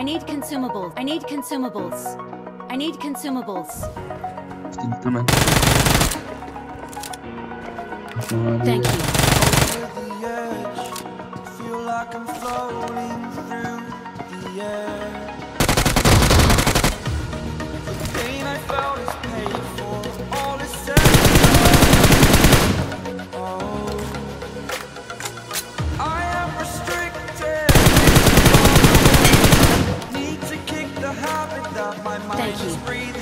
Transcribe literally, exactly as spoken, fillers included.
I need consumables. I need consumables. I need consumables. Thank you. I'm floating through the air. The pain I felt is paid for. All is said and done. Oh, I am restricted. Need to kick the habit that my mind is breathing.